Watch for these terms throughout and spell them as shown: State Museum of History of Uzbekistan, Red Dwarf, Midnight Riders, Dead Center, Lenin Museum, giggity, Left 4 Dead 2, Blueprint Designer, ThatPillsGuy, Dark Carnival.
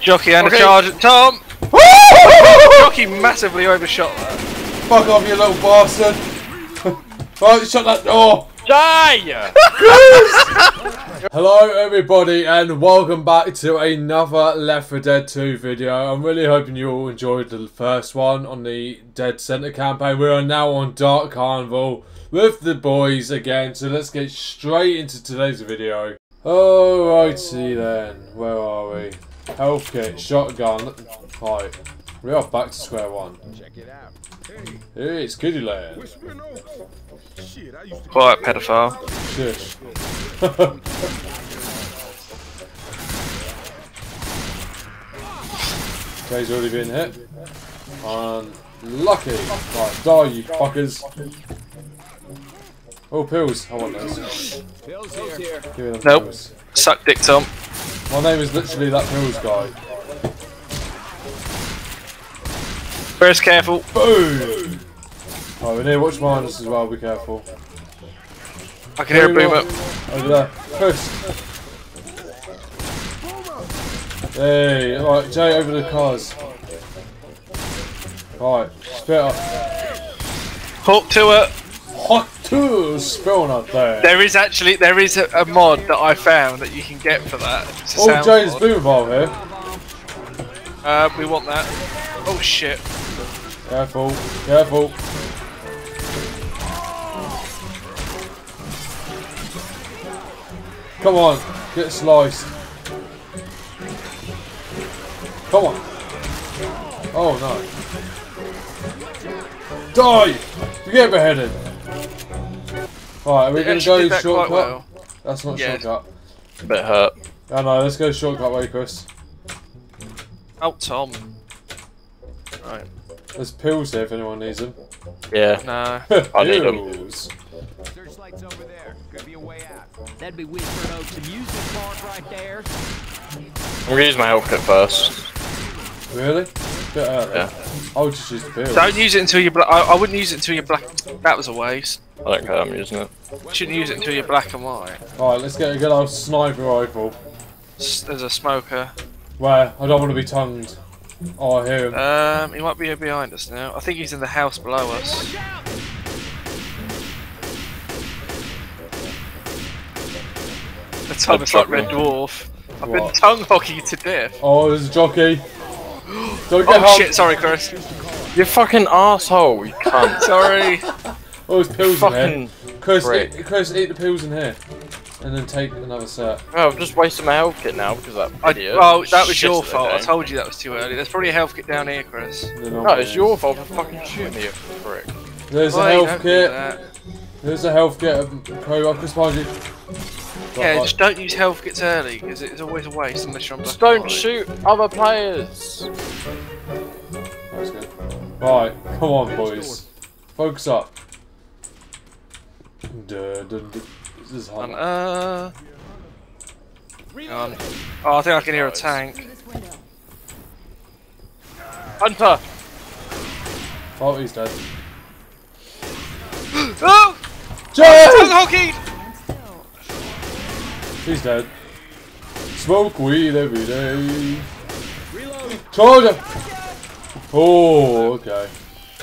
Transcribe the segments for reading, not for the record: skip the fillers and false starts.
Jockey and a charge at Tom! Jockey massively overshot that. Fuck off, you little bastard! Right, shut that door! Die! Hello everybody and welcome back to another Left 4 Dead 2 video. I'm really hoping you all enjoyed the first one on the Dead Center campaign. We are now on Dark Carnival with the boys again, so let's get straight into today's video. Alrighty then, where are we? Health kit, shotgun, right. We are back to square one. Check it out. Hey, it's Goody Land. Quiet, pedophile. Shush. Okay, he's already been hit. Unlucky. Right, die, you fuckers. Oh, pills. I want those. Pills here. Nope. Pills. Suck dick, Tom. My name is literally that pills guy. First, careful. Boom! Oh, we need to watch minus as well, be careful. I can hear a boom up. Over there. First. Hey, alright, Jay, over the cars. Alright, spit up. Hook to it. Hot two spawn up there. There is actually a mod that I found that you can get for that. Oh, James boom ball here. We want that. Oh shit. Careful, careful. Come on, get sliced. Come on. Oh no. Die! You get beheaded. Alright, are we going to go that shortcut? Well. That's not shortcut. A bit hurt. I know, let's go shortcut way, Chris. Out, Tom. Right. There's pills there if anyone needs them. Yeah. No. I need them. Searchlights over there. Could be a way out. That'd be weird for an amusement park right there. I'm going to use my health kit first. Really? Bit early. Yeah. I would just use the pills. Don't use it until you're black. I wouldn't use it until you're black. That was a waste. I don't care, I'm using it. You shouldn't use it until you're black and white. Alright, let's get a good old sniper rifle. There's a smoker. Where? I don't want to be tongued. Oh, I hear him. He might be behind us now. I think he's in the house below us. The tongue is like Red Dwarf. I've been tongue hockeyed to death. Oh, there's a jockey. Don't get oh shit, sorry Chris. You fucking arsehole, you cunt. Sorry. Oh, there's pills in here. Chris, eat the pills in here. And then take another set. Oh, I've just wasted my health kit now because of that idiot. Oh, that was your fault. I told you that was too early. There's probably a health kit down here, Chris. No, it's your fault for fucking shooting me, you prick. There's a health kit. There's a health kit. Chris, behind you. Yeah, just don't use health kits early because it's always a waste unless you're on black. Just don't shoot other players. That's good. Right, come on, boys. Focus up. This is hard. Oh, I think I can hear a tank. Hunter! Oh, he's dead. Oh! Tongue hockey! He's dead. Smoke weed every day. Reload! Charger! Oh, okay.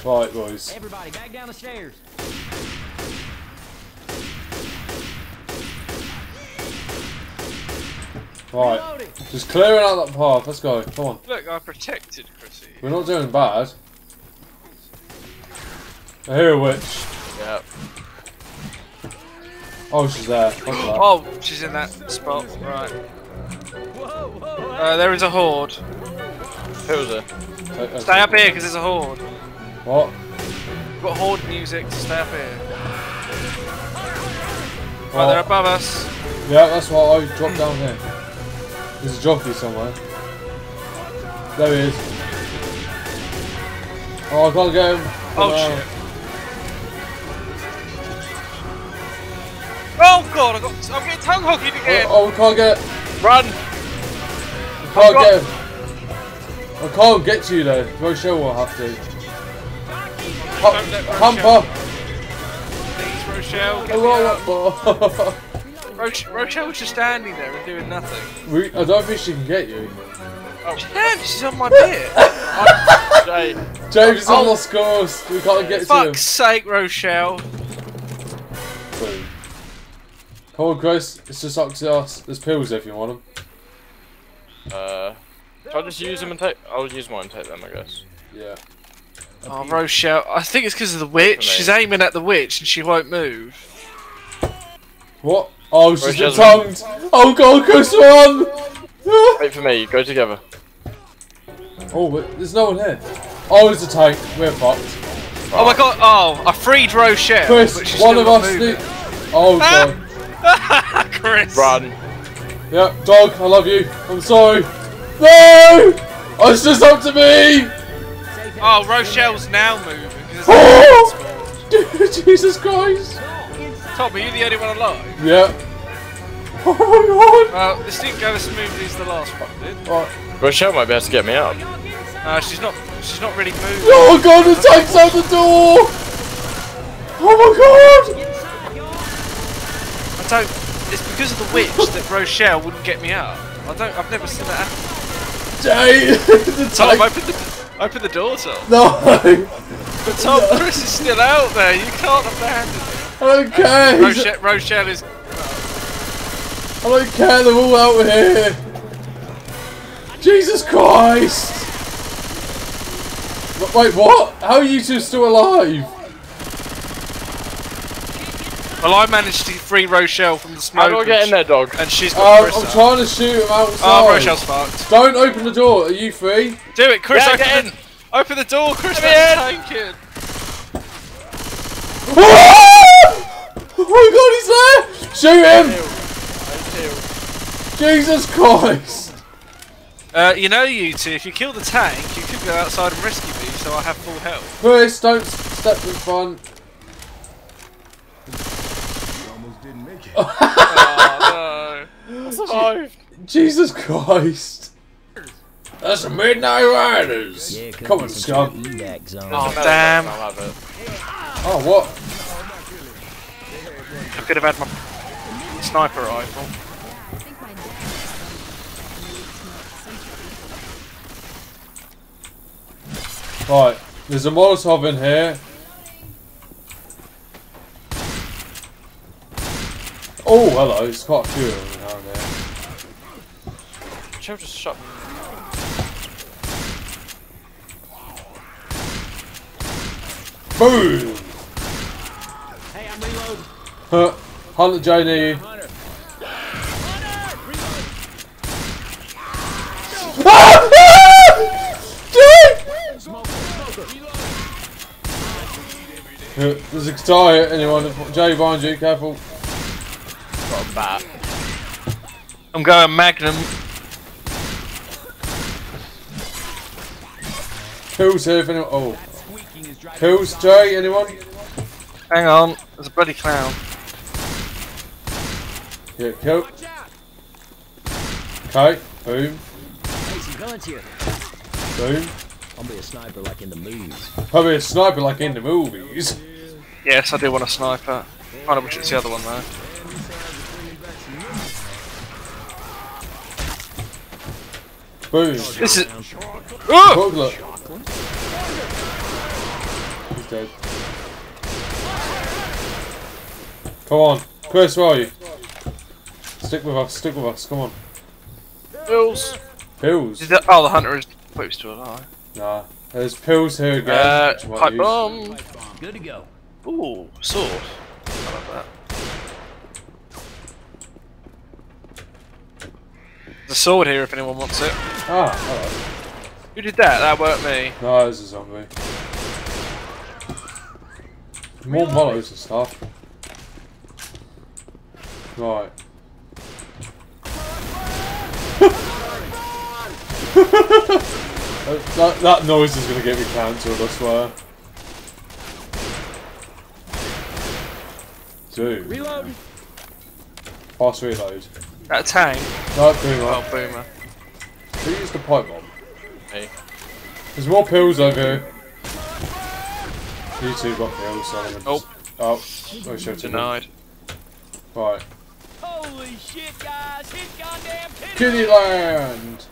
Right, boys. Everybody, back down the stairs. Right, just clearing out that path, let's go, come on. Look, I protected Chrissy. We're not doing bad. I hear a witch. Yep. Oh, she's there. Oh, she's in that spot, right. There is a horde. Who's there? Stay up here, because there's a horde. What? We've got horde music, so stay up here. Right, they're above us. Yeah, that's why I dropped down here. There's a jockey somewhere. There he is. Oh, I can't get him. Oh, shit. Oh, God, I'm getting tongue hockeyed again. Oh, I can't get him. Run. I can't get him. I can't get to you, though. Rochelle will have to. Humper. Please, Rochelle. Rochelle was just standing there and doing nothing. I don't think she can get you. Jen, she's on my beard. James is on the scores. We can't get to him. Fuck's sake, Rochelle. Come on, Chris. It's just Oxyos. There's pills if you want them. I'll just use them and take. I'll use mine and take them, I guess. Yeah. Oh, Rochelle. I think it's because of the witch. She's aiming at the witch and she won't move. What? Oh, she's been tongued. Oh, God, Chris, run! Wait for me. Go together. Oh, but there's no one here. Oh, there's a tank. We're fucked. Oh, my God. Oh, I freed Rochelle. Chris, but she's one of us. Oh, God. Chris. Run. Yep, dog, I love you. I'm sorry. No! Oh, it's just up to me! Oh, Rochelle's now moving. Oh! Jesus Christ! Tom, are you the only one alive? Yeah. Oh my God! Well, this didn't go as smoothly as the last one did. Right. Rochelle might be able to get me out. She's not really moving. Oh God, the tank's out the door! Oh my God! It's because of the witch that Rochelle wouldn't get me out. I've never seen that happen. Jay! The tank! Tom, open the door, Tom. No! But Tom, no. Chris is still out there, you can't abandon him. I don't care! Rochelle is... I don't care, they're all out here! Jesus Christ! Wait, what? How are you two still alive? Well, I managed to free Rochelle from the smoke. How do I get in there, dog? And she's got Chris. I'm trying to shoot him outside. Oh, Rochelle's fucked. Don't open the door. Are you free? Do it, Chris. Yeah, open the door, Chris. Thank you. Oh my God, he's there! Shoot him! Jesus Christ! You know, you two, if you kill the tank, you could go outside and rescue me, so I have full health. Chris, don't step in front. Oh no! I survived. Jesus Christ! That's the Midnight Riders. Yeah, come on, Scott. Oh damn! Oh what? I could have had my sniper rifle. Right, there's a Molotov in here. Oh, hello, there's quite a few of them down there. Should I just shut? Boom! Hey, I'm reloading. Hunter, Janie. Hunter, reload! There's a guitar here, anyone. Jay, behind you, careful. I'm going Magnum. Kills here if anyone. Oh. Kills, Jay, anyone? Hang on, there's a bloody clown. Yeah, kill. Okay, boom. Boom. I'll be a sniper like in the movies. Yes, I do want a sniper. I kind of wish it's the other one though. Boom. This is. Oh! He's dead. Come on. Chris, where are you? Stick with us, come on. Pills. Pills? Oh, the hunter is close to alive. Nah. There's pills here again. Pipe bomb. Good to go. Ooh, sword. I love that. The sword here if anyone wants it. Ah, alright. Who did that? That weren't me. No, it was a zombie. More mollows and stuff. Right. that noise is going to get me cancelled, I swear. Dude. Reload! Fast reload. That tank? No, Boomer. Oh, Boomer. Who used the pipe bomb? Me. There's more pills over here. You two got pills, so I'm gonna denied. Right. Holy shit, guys! It's goddamn Kittyland!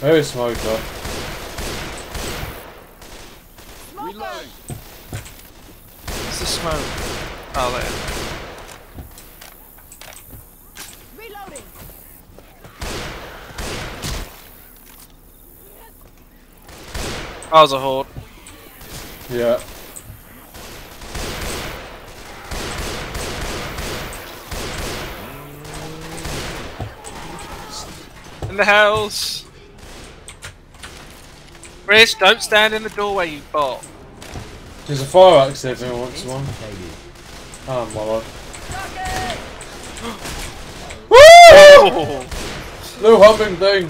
Very smoke though. Reloading. Where's the smoke? Oh, there. Reloading. I was a horde. Yeah. In the house. Chris, don't stand in the doorway, you bot. There's a fire axe there if anyone wants one. Oh my lord. Woo! Little hopping thing.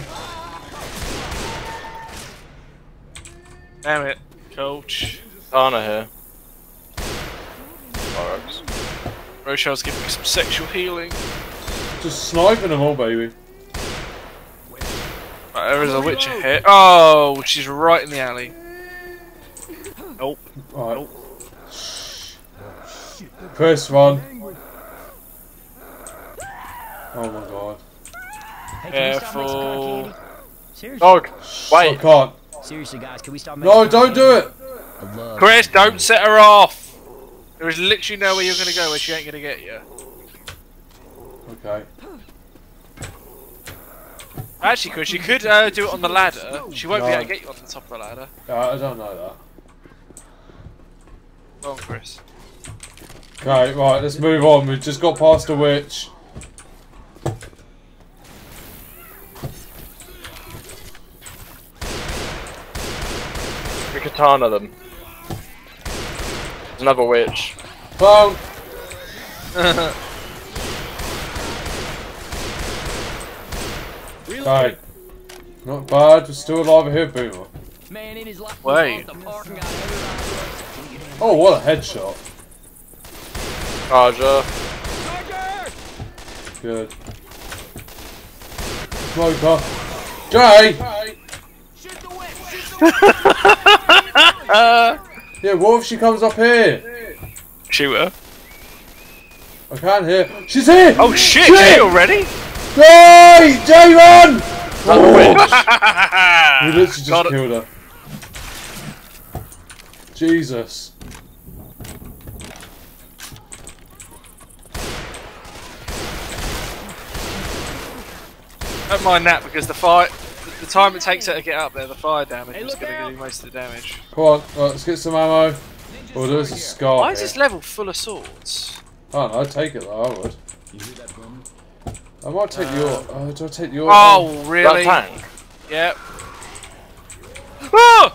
Damn it, coach. Tana here. Fire axe. Rochelle's giving me some sexual healing. Just sniping them all, baby. There is a witcher here. Oh, she's right in the alley. Nope. Right. Nope. First one. Oh my god. Hey, careful. Dog. Wait. I can't. Seriously, guys, can we stop making no, don't do it. Chris, don't set her off. There is literally nowhere you're going to go where she ain't going to get you. Okay. Actually, Chris, you could do it on the ladder. She won't be able to get you on the top of the ladder. I don't know that. Go on, Chris. Okay, right, let's move on. We've just got past the witch. We katana them. There's another witch. Boom! Okay. Not bad, we're still alive here, Boomer. Wait. Oh, what a headshot. Charger. Good. Smoker. Jay! Yeah, what if she comes up here? Shoot her. I can't hear. She's here! Oh shit! She's here already? Jay! Jay, run! Oh, we literally just killed her. Jesus. Don't mind that because the fire, the time it takes her to get up there, the fire damage is going to do most of the damage. Come on, let's get some ammo. Oh, there's a scar. Why is this level full of swords? Oh, I'd take it though, I would. You hear that bomb? I might take your. Do I take your? Oh, thing? Really? That tank? Yep. Oh!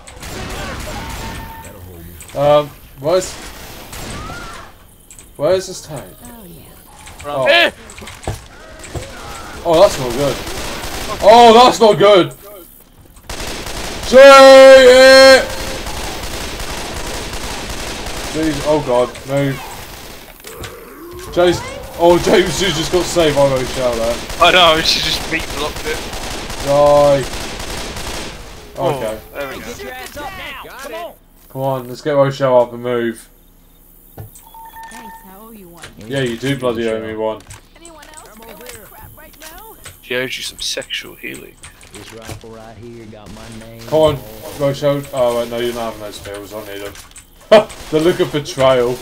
Where's this tank? Oh, yeah. Oh. Eh. Oh, that's not good. Oh, that's not good. Jay! Jeez, oh god, move. Jay's. Oh, James just got saved by Rochelle there. I know, she just beat blocked it. Die. Oh, okay. There we go. Come on, let's get Rochelle up and move. Thanks, I owe you one. Yeah, you do bloody owe me one. Anyone else feel like crap right now? She owes you some sexual healing. This rifle right here got my name. Come on, Rochelle. Oh, wait, no, you're not having those pills. I need them. The look of betrayal.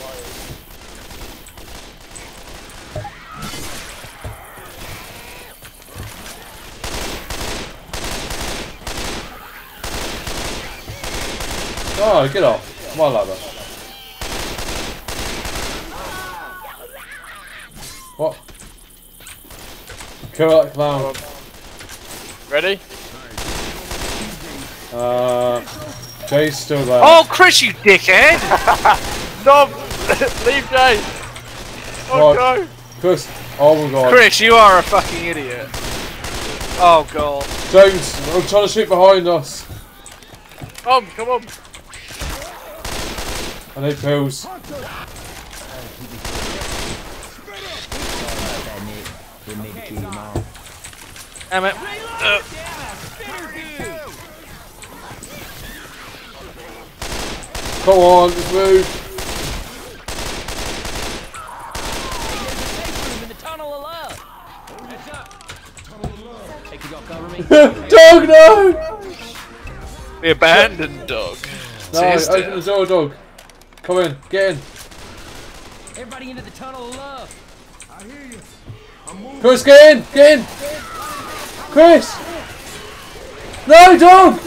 Oh, get off my ladder. What? Kill that clown. Ready? Jay's still there. Oh, Chris, you dickhead! No, leave Jay. Oh no. Chris, oh my god. Chris, you are a fucking idiot. Oh god. James, I'm trying to shoot behind us. Come on. I need pills. Damn it. Come on, just move. Y'all cover me? Dog, no! The abandoned dog. No, open the door, dog. Come in, get in. Everybody into the tunnel of love. I hear you. I'm moving. Chris, get in, get in. Chris! No, dog!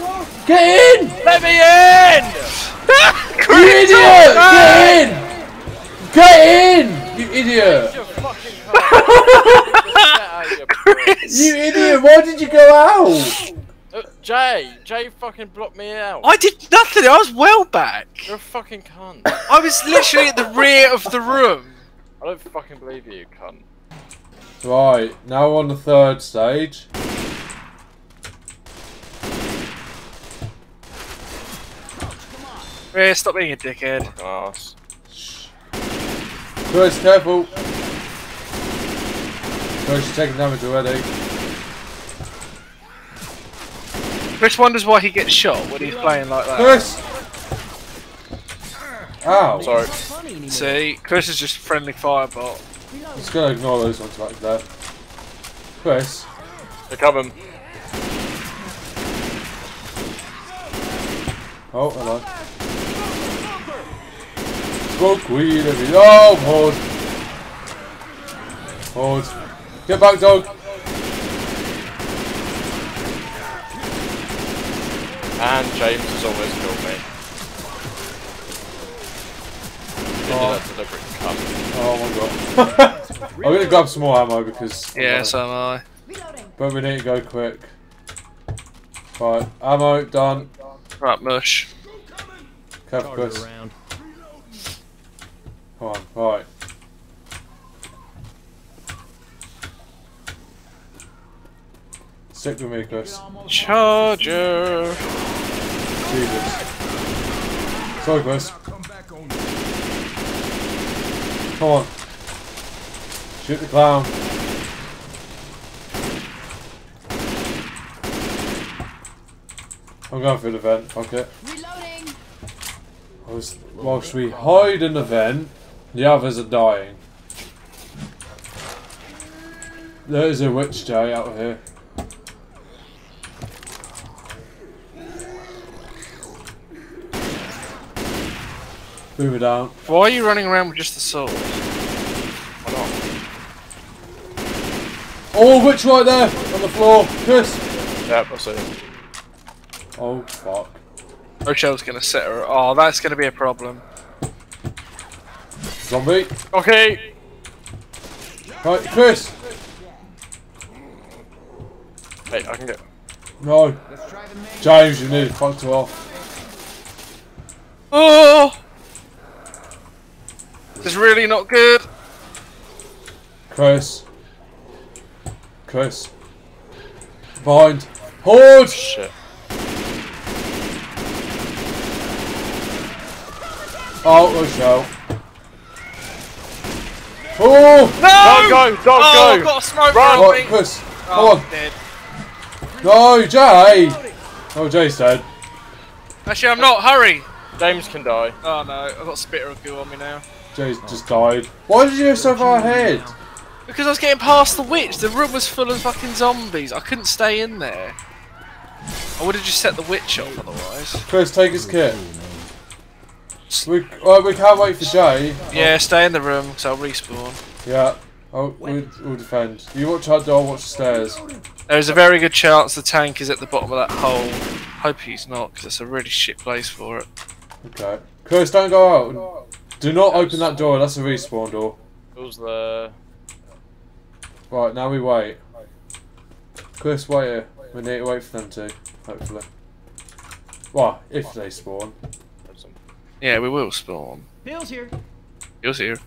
Get in! Let me in! You idiot! Get in! Get in! You idiot! Chris! You idiot! Why did you go out? Jay fucking blocked me out. I did nothing, I was well back. You're a fucking cunt. I was literally at the rear of the room. I don't fucking believe you, cunt. Right, now we're on the third stage. Chris, stop being a dickhead. Oh, Chris, careful. Chris, you're taking damage already. Chris wonders why he gets shot when he's playing like that. Chris! Ow! Sorry. See, Chris is just a friendly fireball. I'm just gonna ignore those ones back there. Chris. They cover him. Oh, hello. Smoke weed every. Oh, hold. Hold. Get back, dog. And James has always killed me. Oh my god. I'm gonna grab some more ammo because... Yeah, so am I. But we need to go quick. Right, ammo, done. Right, mush. Careful, Chris. Come on, right. Stick with me, Chris. Charger! Jesus. Sorry, Chris. Come on. Shoot the clown. I'm going through the vent, fuck it. Whilst we hide in the vent, the others are dying. There is a witch, Jay, out here. Move it down. Why are you running around with just the sword? Why not? Oh, witch right there! On the floor! Chris! Yep, I see it. Oh, fuck. Rochelle's gonna set her. Oh, that's gonna be a problem. Zombie! Okay! Right, Chris! Hey, I can get. No! James, you need to fuck her off. Oh! This is really not good. Chris. Behind. Horde! Shit. Oh, Rochelle. Oh! No! Don't go! Don't go! I've got a smoke. Run! Right, Chris, come on. Dead. No, Jay! Oh, Jay's dead. Actually, I'm not. Hurry! James can die. Oh, no. I've got spitter of goo on me now. Jay's just died. Why did you go so far ahead? Because I was getting past the witch. The room was full of fucking zombies. I couldn't stay in there. I would have just set the witch up otherwise. Chris, take his kit. We can't wait for Jay. Yeah, stay in the room because I'll respawn. Yeah, we'll defend. You watch our door, watch the stairs. There's a very good chance the tank is at the bottom of that hole. Hope he's not because it's a really shit place for it. Okay. Chris, don't go out. Do not open that door, that's a respawn door. Who's there? Right, now we wait. Chris, wait here. We need to wait for them too, hopefully. Well, if they spawn. Yeah, we will spawn. Bill's here. Bill's here.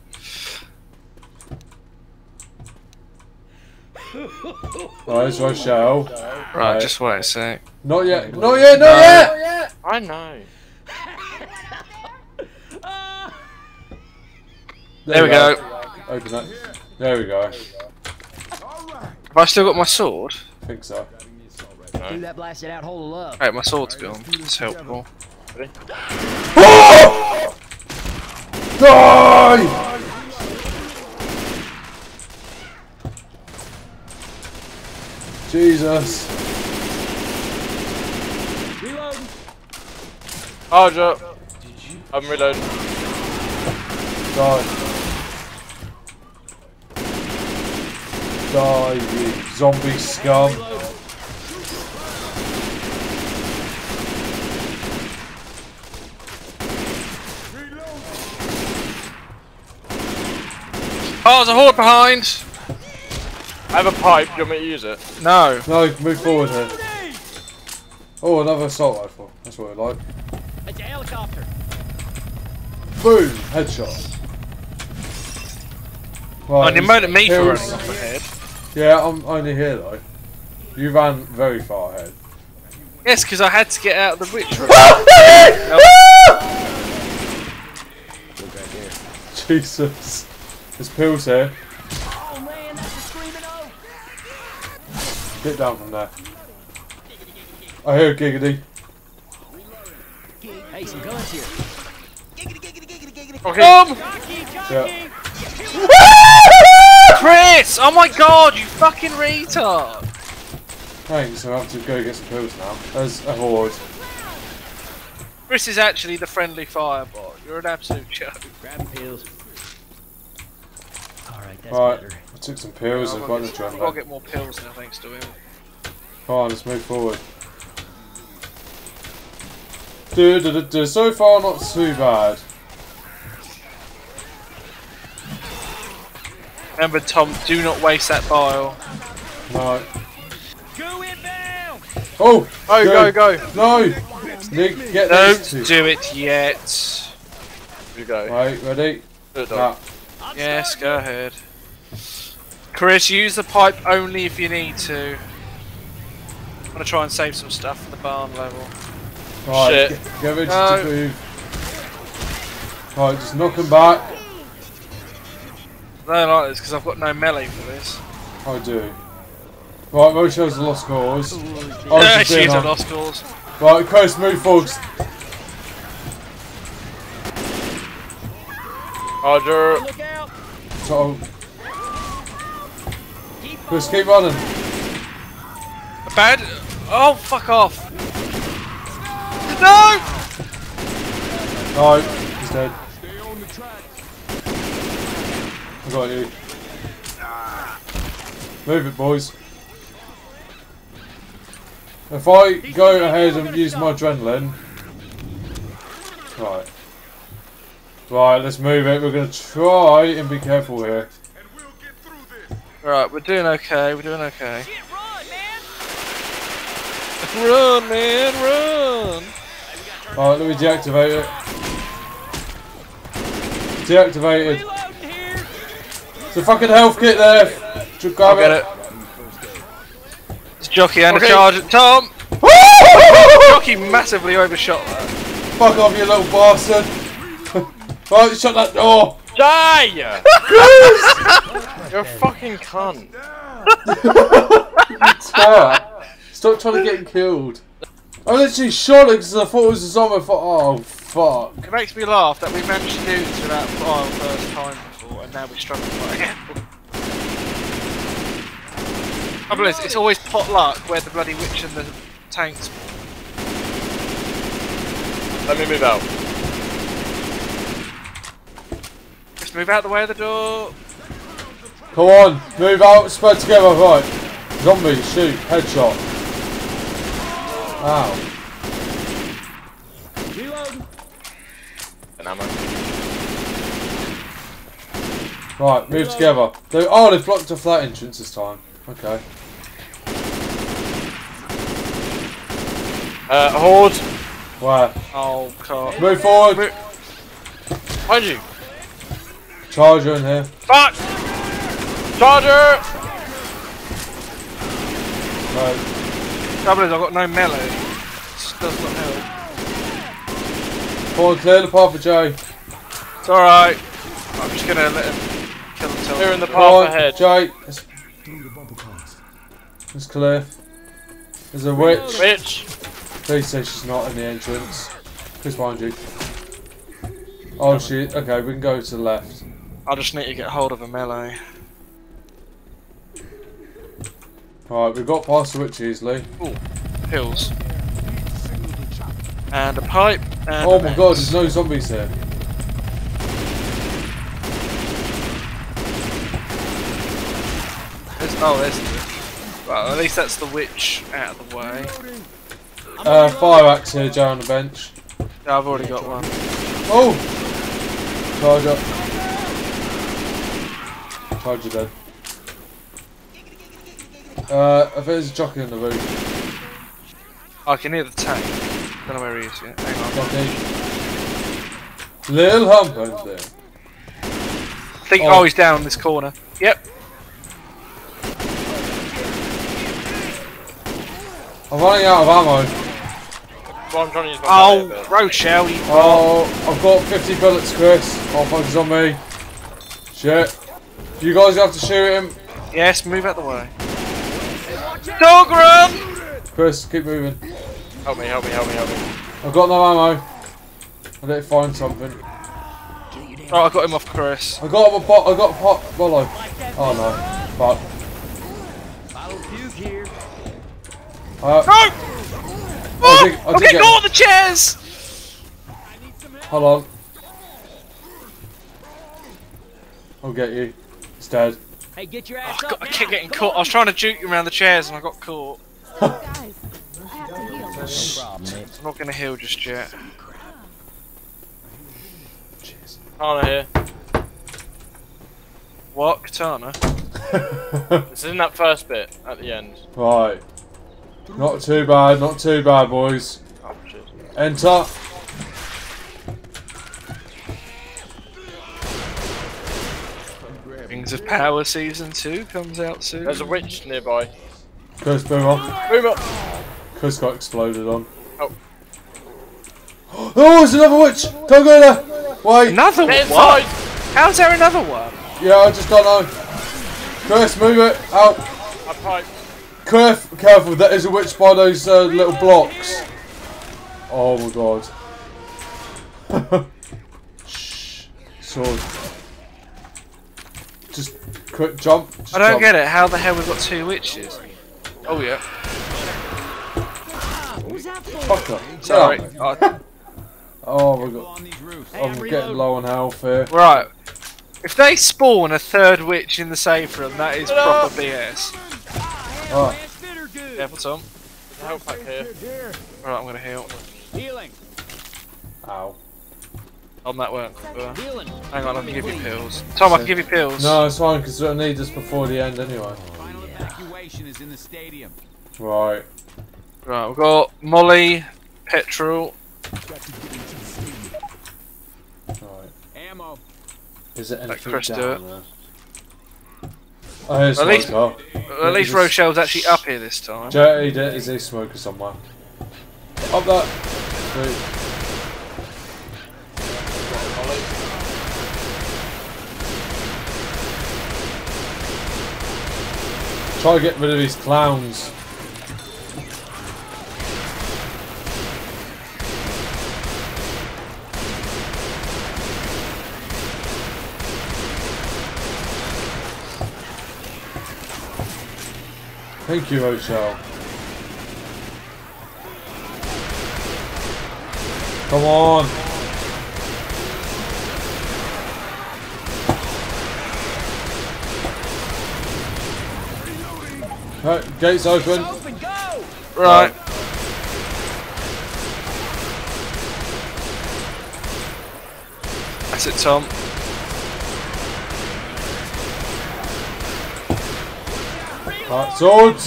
There's Rochelle. Right, just wait a sec. Not yet, not yet, not yet! Not yet. I know. There we go. Open that. There we go. Have I still got my sword? I think so. No. Alright, my sword's gone. It's helpful. Ready? Oh! Die! Jesus. Reload. Hard up. I'm reloading. Die. Die, you zombie scum. Oh, there's a horde behind! I have a pipe, do you want me to use it? No. No, move forward here. Oh, another assault rifle. That's what I like. It's a helicopter. Boom! Headshot. Right, oh, you murdered me for running off ahead. Yeah, I'm only here though. You ran very far ahead. Yes, because I had to get out of the witch room. No. Jesus. There's pills here. Oh man, that's a screaming oaf. Get down from there. I hear giggity. Hey, some guns here. Giggity, giggity, giggity, giggity. Okay. Yeah. Chris! Oh my god, you fucking retard! Thanks, I have to go get some pills now. There's a horde. Chris is actually the friendly fireball. You're an absolute joke. Grab pills. Right, better. I took some pills and got into him. I'll get more pills now thanks to him. Come on, let's move forward. So far, not too bad. Remember, Tom, do not waste that bile. No. Go inbound! Oh! Oh, go! No! Nick, get this. Don't do it yet. Here we go. Right, ready? Nah. Yes, go ahead. Chris, use the pipe only if you need to. I'm gonna try and save some stuff for the barn level. Right, shit. Get ready to move. Right, just knock him back. I don't like this because I've got no melee for this. I do. Right, Rochelle's a lost cause. Yeah, she's a lost cause. Right, Chris, move forward. Roger. Look out. Chris, keep running. Bad. Oh, fuck off. No! No, he's dead. Stay on the track. I got you. Move it, boys. If I go ahead and use my adrenaline. Right. Right, let's move it. We're going to try and be careful here. And we'll get through this. Right, we're doing okay. We're doing okay. Shit, run, man! Run, man! Run! Alright, let me deactivate it. Deactivated. There's a fucking health kit there. Just grab it. It's Jockey and a charge at Tom. Jockey massively overshot that. Fuck off, you little bastard. Right, shut that door! Die! You're a fucking cunt. Stop trying to get killed. I literally shot it because I thought it was a zombie. I thought, oh fuck. It makes me laugh that we managed to do this without fire first time before and now we're struggling again. I believe it's always pot luck where the bloody witch and the tanks. Let me move out. Move out the way of the door. Come on, move out, spread together, right. Zombie, shoot, headshot. Ow. Reload. And ammo. Right, move together. Oh, they've blocked off that entrance this time. Okay. Horde. Where? Oh, God. Move forward. Behind you. Charger in here. Fuck! Charger! Right. Trouble is, I've got no melee. It just does not help. Paul, clear the path for Jay. It's alright. I'm just gonna let him kill himself. Clearing the path ahead. Jay. It's clear. There's a witch. Please say she's not in the entrance. Please mind you. Oh shit, okay, we can go to the left. I just need to get hold of a melee. Alright, we've got past the witch easily. Oh, pills. And a pipe. And oh my god, there's no zombies here. There's the witch. Well, at least that's the witch out of the way. Fire axe here, Joe, on the bench. No, I've already got one. Oh! Charge up. Charge you dead. I think there's a jockey in the room. I can hear the tank. Don't know where he is yet. Hang on. Little hump over there. I think, oh, he's down this corner. Yep. I'm running out of ammo. Well, I'm trying to use my bullet, Rochelle, you I've got 50 bullets, Chris. Oh, fuck's on me. Shit. You guys have to shoot him. Yes, move out the way. Dogram! Chris, keep moving. Help me, help me, help me, help me. I've got no ammo. I need to find something. Oh, I got him off Chris. I got him a pot, I got a pot. Oh no. Fuck. No! Oh, I can go on the chairs! Hold on. I'll get you. It's dead. Hey, get your ass up, I kept getting caught. I was trying to juke you around the chairs and I got caught. Guys, I have to heal. I'm not going to heal just yet. Katana here. What? Katana? This is in that first bit at the end. Right. Not too bad, not too bad, boys. Oh, shit. Enter. Rings of Power Season 2 comes out soon. There's a witch nearby. Chris, boom up. Boom up. Chris got exploded on. Oh. Oh, there's another witch. Don't go there. Wait. Another one? How's there another one? Yeah, I just don't know. Chris, move it. Out. I'm piped. Careful, careful, that is a witch by those little blocks. Oh my god. Shh. Sword. Just quick jump. Just I don't jump. Get it, how the hell we've got two witches? Oh yeah. Fucker. Sorry. Oh my god. I'm getting low on health here. Right. If they spawn a third witch in the safe room, that is proper BS. Oh. Careful, Tom. Help back here. Alright, I'm gonna heal. Healing. Ow. On that work. Hang on, I can give you pills. Tom, I can give you pills. No, it's fine, because I need this before the end anyway. Final evacuation is in the stadium. Right. Right, we've got Molly, petrol. Right. Ammo. Is it anything down there? Oh, here's at least Rochelle's actually up here this time. Dirty, is a smoker somewhere. Up that. Sweet. Try to get rid of these clowns. Thank you, Rochelle. Come on. Right, gates open. Right. That's it, Tom. Right, swords!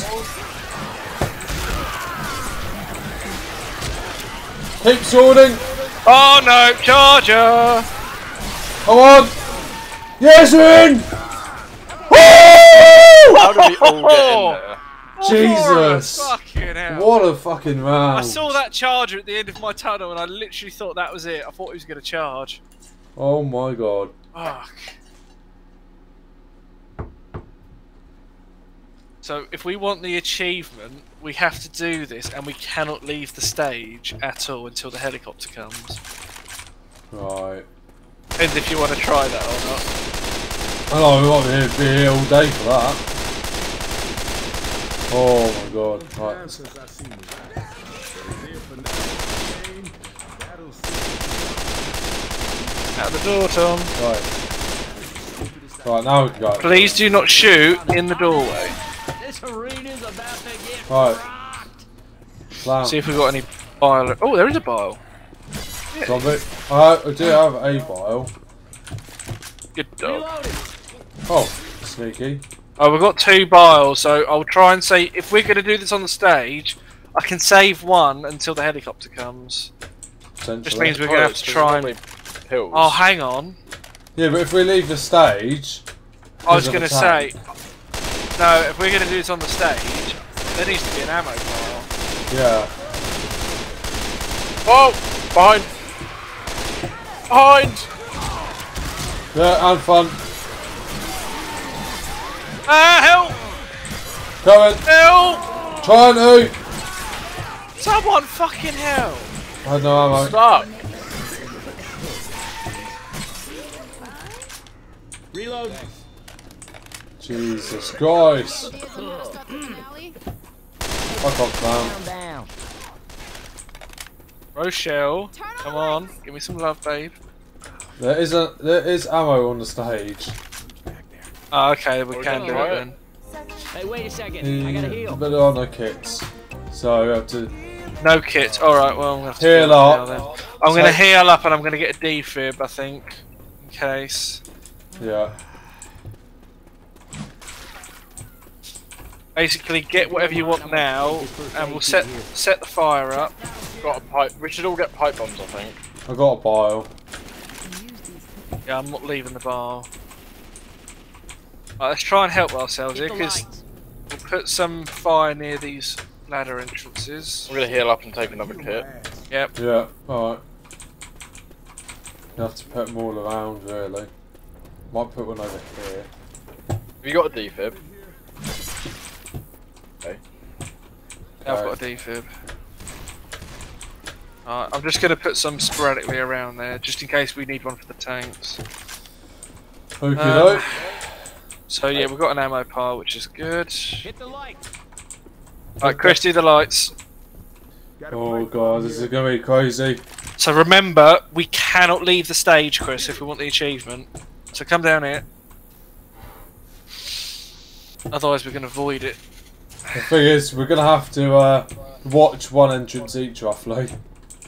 Keep swording! Oh no, charger! Come on! Yes, we're in! Woo! How did we all get in there? Jesus! Fucking hell. What a fucking round! I saw that charger at the end of my tunnel and I literally thought that was it. I thought he was going to charge. Oh my god. Fuck. So if we want the achievement, we have to do this, and we cannot leave the stage at all until the helicopter comes. Right. Depends if you want to try that or not. I know, we might be here all day for that. Oh my god, hot. Out the door, Tom. Right. Right, now we got it. Please do not shoot in the doorway. This arena's about to get right. Slam. See if we've got any bile. Oh, there is a bile. Yeah. Zombie. I do have a bile. Good dog. Oh, sneaky. Oh, we've got 2 biles, so I'll try and say if we're going to do this on the stage, I can save one until the helicopter comes. Just means we're going to have to try and... Hills. Oh, hang on. Yeah, but if we leave the stage... I was going to say... No, if we're going to do this on the stage, there needs to be an ammo pile. Yeah. Oh! Behind! Behind! Yeah, and fun. Help! Coming! Help! Trying to! Someone fucking help! I know, I'm stuck. Reload! Jesus Christ! Fuck off, man. Rochelle, come on, give me some love, babe. There is ammo on the stage. Oh, okay, we can do it then. Hey, wait a second, I gotta heal. But there are no kits, so we have to... No kits, alright, well, I'm gonna have to heal up. Now, then. I'm gonna heal up and I'm gonna get a defib, I think, in case. Yeah. Basically, get whatever you want now, and we'll set the fire up. Got a pipe. We should all get pipe bombs, I think. I got a bile. Yeah, I'm not leaving the bar. Right, let's try and help ourselves here, because we'll put some fire near these ladder entrances. I'm gonna heal up and take another kit. Yep. Yeah. All right. You have to put them all around, really. Might put one over here. Have you got a defib? Okay. Yeah, I've got a defib. Alright, I'm just going to put some sporadically around there, just in case we need one for the tanks. Okie doke. So yeah, we've got an ammo pile, which is good. Hit the light. Alright, Chris, do the lights. Oh god, this is going to be crazy. So remember, we cannot leave the stage, Chris, if we want the achievement. So come down here. Otherwise we're going to avoid it. The thing is, we're going to have to watch one entrance each, roughly.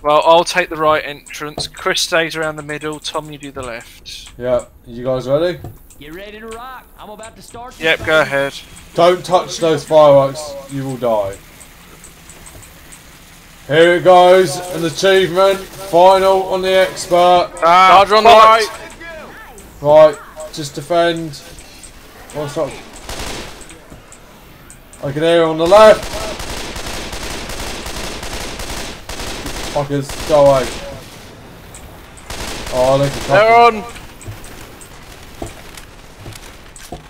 Well, I'll take the right entrance. Chris stays around the middle. Tom, you do the left. Yeah. You guys ready? Get ready to rock. I'm about to start. Yep, go ahead. Don't touch those fireworks. You will die. Here it goes. An achievement. Final on the expert. Charger on the right. Right, just defend. What's up? I can hear on the left. Fuckers, go away. Oh, look at that. They're on.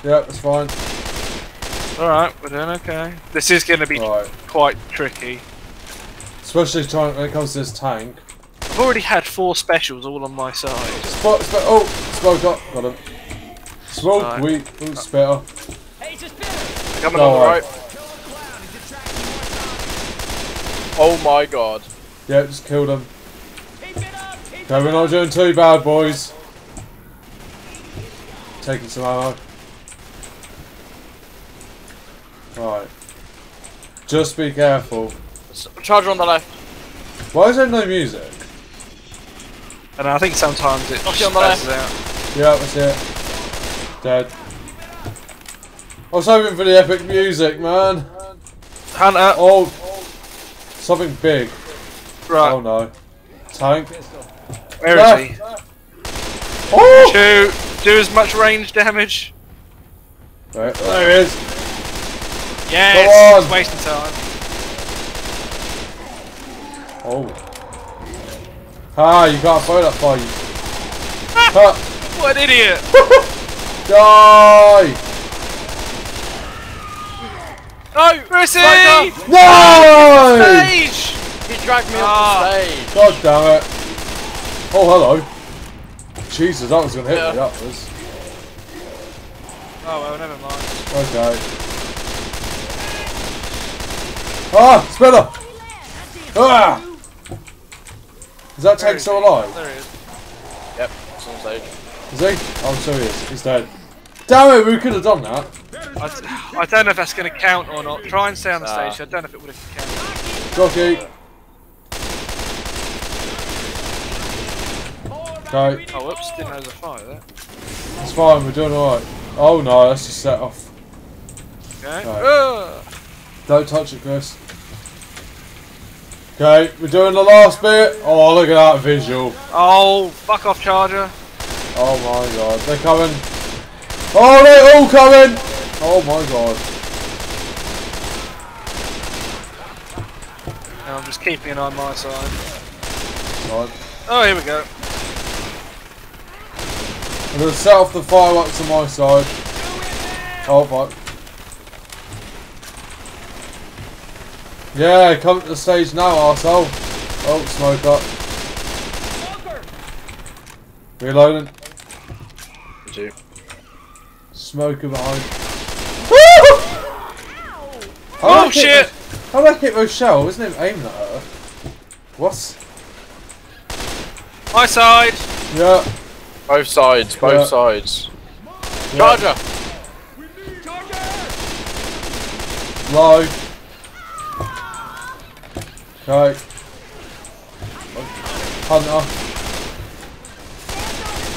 Yep, that's fine. Alright, we're doing okay. This is going to be quite tricky. Especially trying when it comes to this tank. I've already had 4 specials all on my side. Got him. Smoke, right. Weak, ooh, spitter. Hey, just better. Coming on the right. Oh my god. Yeah, just killed him. Okay, we're not doing too bad, boys. Taking some ammo. Right. Just be careful. Charger on the left. Why is there no music? And I think sometimes it just passes out. Yeah, that's it. Dead. I was hoping for the epic music, man. Hunter. Oh. Something big. Right. Oh no. Tank. Where is he? Oh! Do as much range damage. Right. There he is. Yes! It's wasting time. Oh. Ah, you can't throw that far, you. Ah, what an idiot! Die! No! Chrissy! No! Stage! He dragged me off the stage. God damn it. Oh, hello. Jesus, that was going to hit me, that was. Oh, well, never mind. Okay. Ah! Spreader! Ah! Does that tank still alive? There he is. Yep, it's on stage. Is he? Oh, so he is. He's dead. Damn it, we could have done that. I don't know if that's going to count or not. Try and stay on the stage, so I don't know if it would have counted. Jockey! Okay. Oh, whoops, didn't know there was a fire there. It's fine, we're doing alright. Oh no, that's just set off. Okay. Don't touch it, Chris. Okay, we're doing the last bit. Oh, look at that visual. Oh, fuck off, Charger. Oh my god, they're coming. Oh, they're all coming. Oh my god. Now I'm just keeping an eye on my side. Right. Oh, here we go. I'm going to set off the fireworks on my side. Oh fuck. Yeah, come to the stage now, arsehole. Oh, smoke up. Reloading. Smoker behind. Oh shit! How did I hit Rochelle? Isn't it aimed at her? What? My side! Yeah. Both sides, both sides. Yeah. Charger! Low. Okay. Hunter.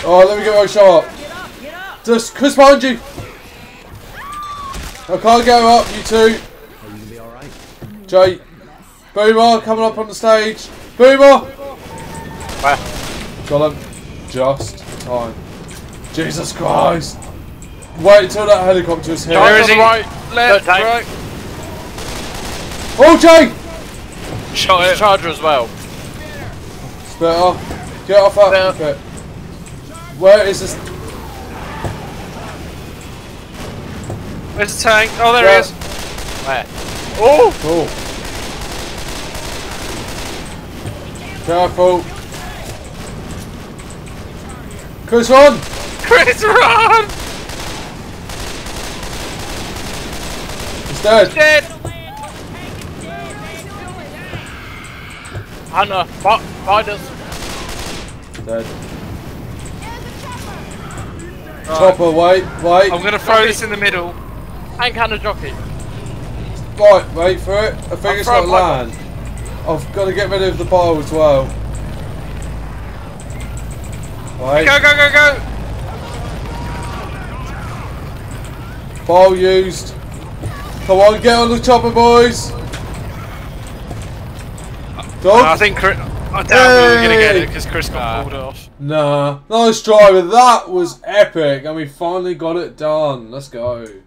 Oh, let me get my shot. Just Chris behind you. I can't get her up, you two. Jay. Boomer coming up on the stage. Boomer! Got him. Just. Time. Jesus Christ! Wait until that helicopter is here. Where is he? Right, left, right. Oh, Jay! Shot it. Charger as well. Split off. Get off that. Okay. Where is this? Where's the tank? Oh, there he is. Where? Oh! Cool. Careful. Chris, run! Chris, run! He's dead. He's dead. Hunter, find us. Dead. Chopper, wait. I'm going to throw this in the middle. And can a jockey. Right, wait for it. I think it's not land. I've got to get rid of the ball as well. Right. Go! Ball used. Come on, get on the chopper, boys! I think Chris... I doubt we were going to get it because Chris got pulled off. Nah. Nice driver. That was epic. And we finally got it done. Let's go.